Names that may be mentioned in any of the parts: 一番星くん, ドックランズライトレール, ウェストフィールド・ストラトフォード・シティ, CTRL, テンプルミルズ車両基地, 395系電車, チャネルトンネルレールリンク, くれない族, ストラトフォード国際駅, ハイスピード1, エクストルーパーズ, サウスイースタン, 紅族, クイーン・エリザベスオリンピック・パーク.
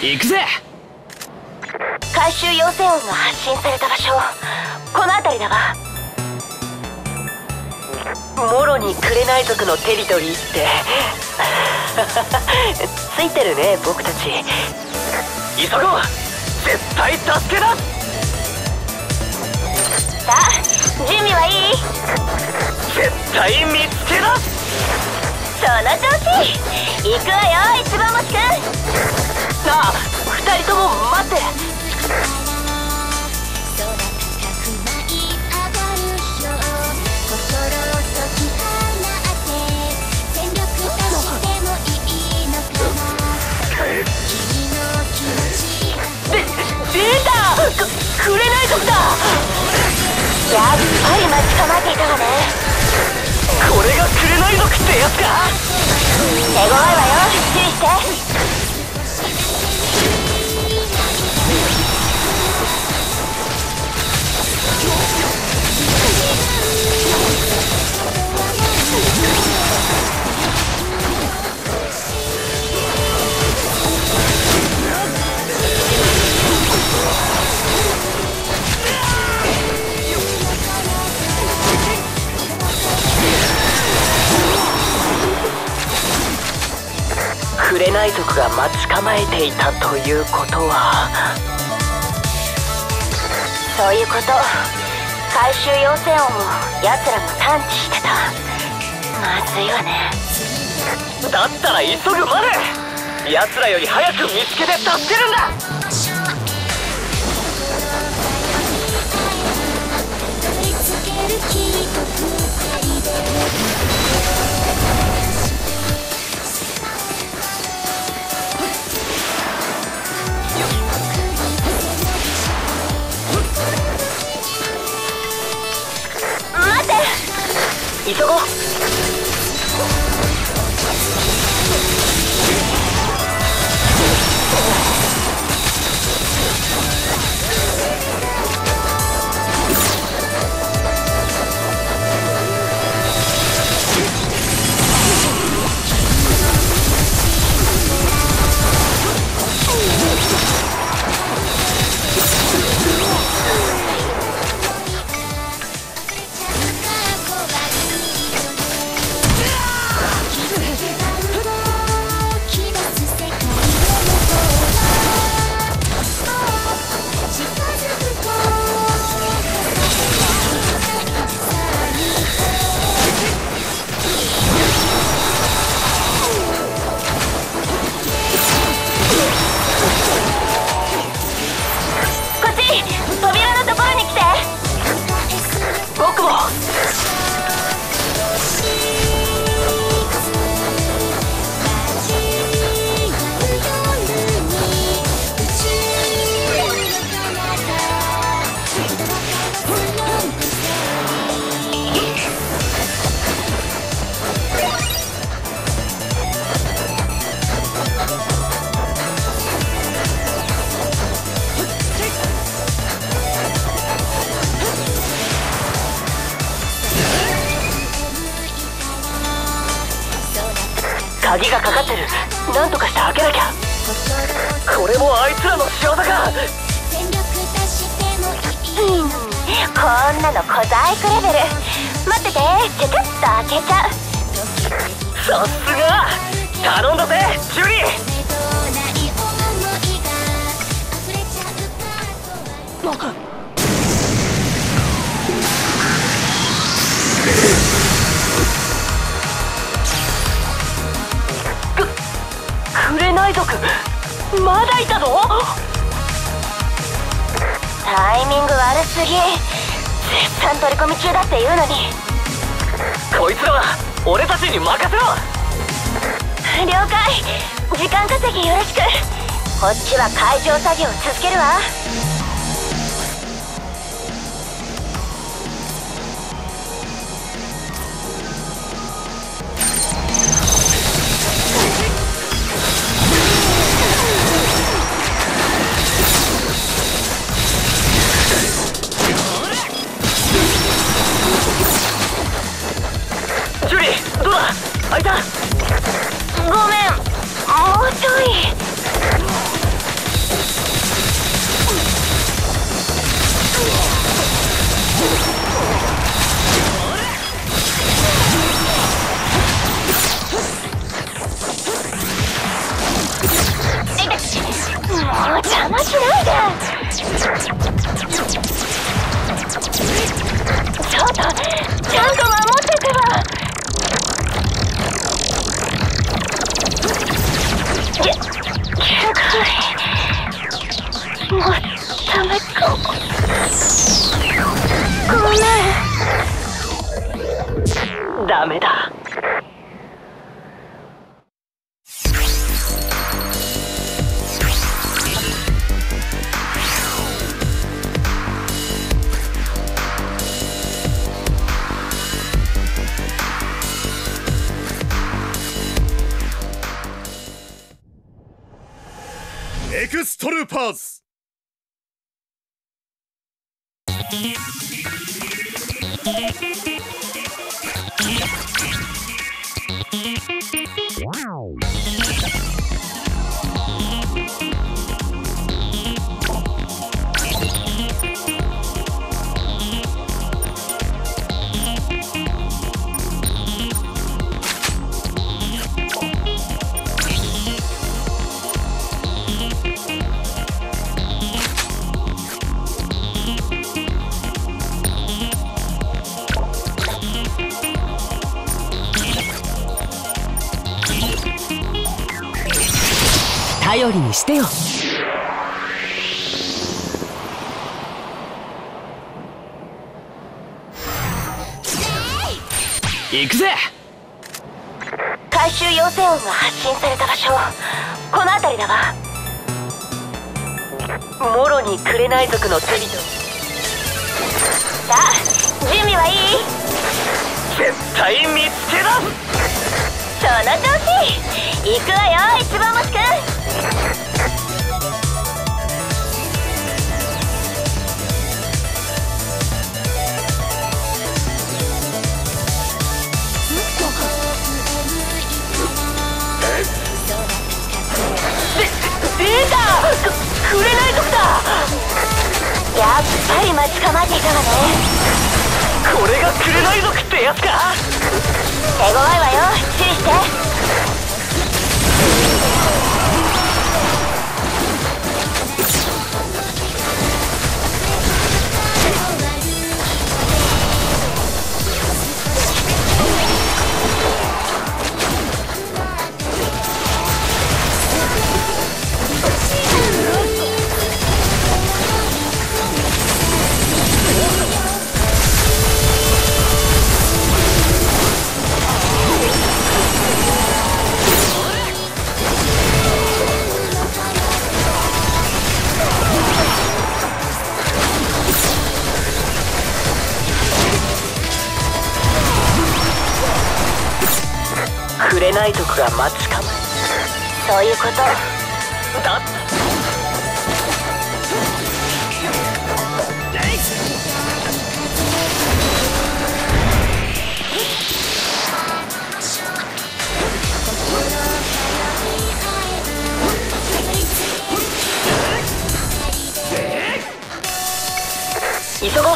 行くぜ。回収要請音が発信された場所、この辺りだわ。もろに紅族のテリトリーってついてるね、僕たち。急ごう、絶対助けだ。さあ、準備はいい？絶対見つけだ。その調子、行くわよ、一番星くん。さあ、二人とも待って。出た！くれない族だ。やっぱり待ち構えていたわね。これがくれない族ってやつか。手強いわよ、注意して。紅族が待ち構えていたということは、そういうこと。回収要請音も奴らも探知してた。まずいわね。だったら急ぐまで。奴らより早く見つけて助けるんだ。急ごう。鍵がかかってる。なんとかして開けなきゃ。これもあいつらの仕業か。こんなの小細工レベル。待ってて、ちょっと開けちゃう。さすが、頼んだぜジュリー。海賊まだいたの？タイミング悪すぎ。絶賛取り込み中だっていうのに。こいつらは俺たちに任せろ。了解。時間稼ぎよろしく。こっちは海上作業を続けるわ。開いた。ごめん、もうちょい。もう邪魔しないで。ちょっとちゃんと守ってくわ。もうダメかも。ごめん。ダメだ。エクストルーパーズ。頼りにしてよ。行くぜ。回収要請音が発信された場所、この辺りだわ。もろに紅族の旅と。さあ、準備はいい？絶対見つけだ。その調子。行くわよ、一番星くん。やっぱり待ち構えていたわね。これが紅族ってやつか。手強いわよ、注意して。紅族が待ち構え。そういうことだ。急ごう。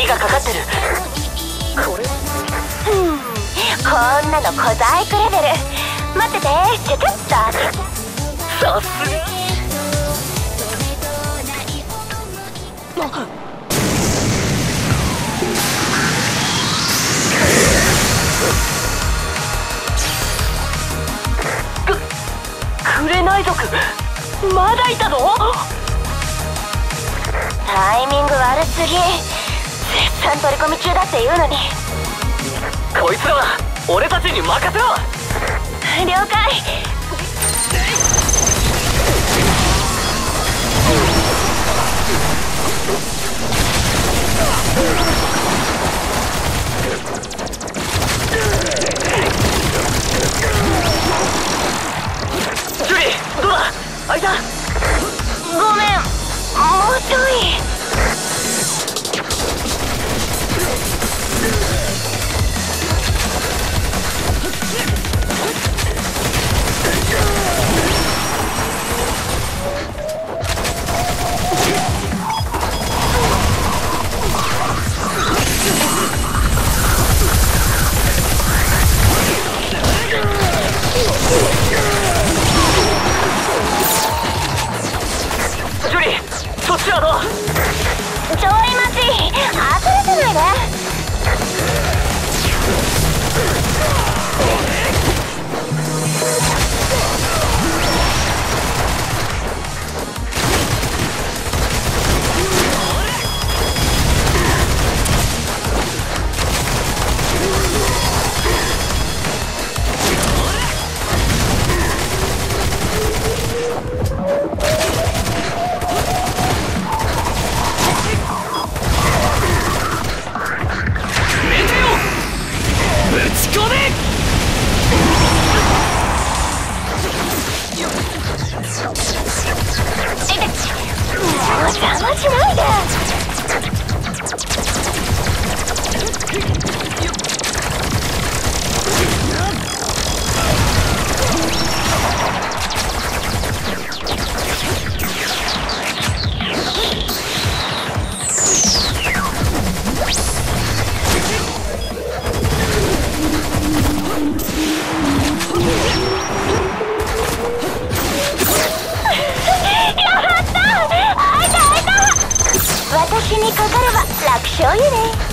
鍵がかかってる。これこんなの小細工レベル。待ってて、ちょちょっと。さすが。紅族まだいたぞ。タイミング悪すぎ。絶賛取り込み中だって言うのに。こいつらは俺たちに任せろ。了解。あいた。ごめん、もうちょい。私にかかれば楽勝よね。